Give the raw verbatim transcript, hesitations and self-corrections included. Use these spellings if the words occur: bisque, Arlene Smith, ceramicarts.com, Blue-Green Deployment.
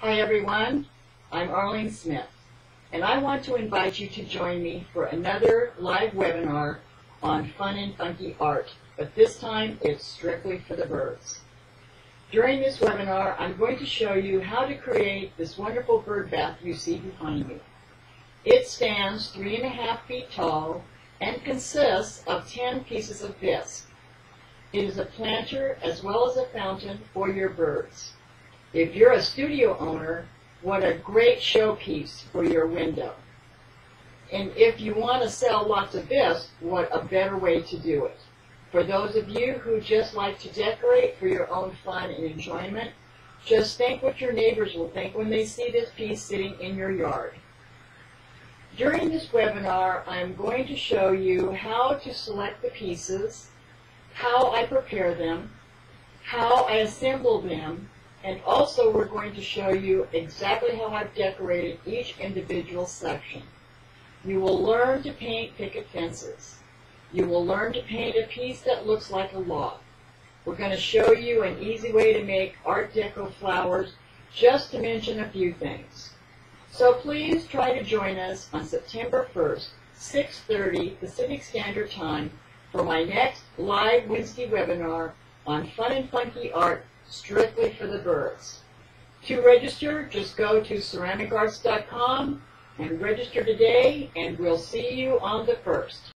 Hi everyone, I'm Arlene Smith, and I want to invite you to join me for another live webinar on fun and funky art, but this time it's strictly for the birds. During this webinar, I'm going to show you how to create this wonderful bird bath you see behind me. It stands three and a half feet tall and consists of ten pieces of bisque. It is a planter as well as a fountain for your birds. If you're a studio owner, what a great showpiece for your window. And if you want to sell lots of bisque, what a better way to do it. For those of you who just like to decorate for your own fun and enjoyment, just think what your neighbors will think when they see this piece sitting in your yard. During this webinar, I'm going to show you how to select the pieces, how I prepare them, how I assemble them, and also we're going to show you exactly how I've decorated each individual section. You will learn to paint picket fences. You will learn to paint a piece that looks like a log. We're going to show you an easy way to make Art Deco flowers, just to mention a few things. So please try to join us on September first, six thirty Pacific Standard Time for my next live Wednesday webinar on fun and funky art, strictly for the birds. To register, just go to ceramic arts dot com and register today, and we'll see you on the first.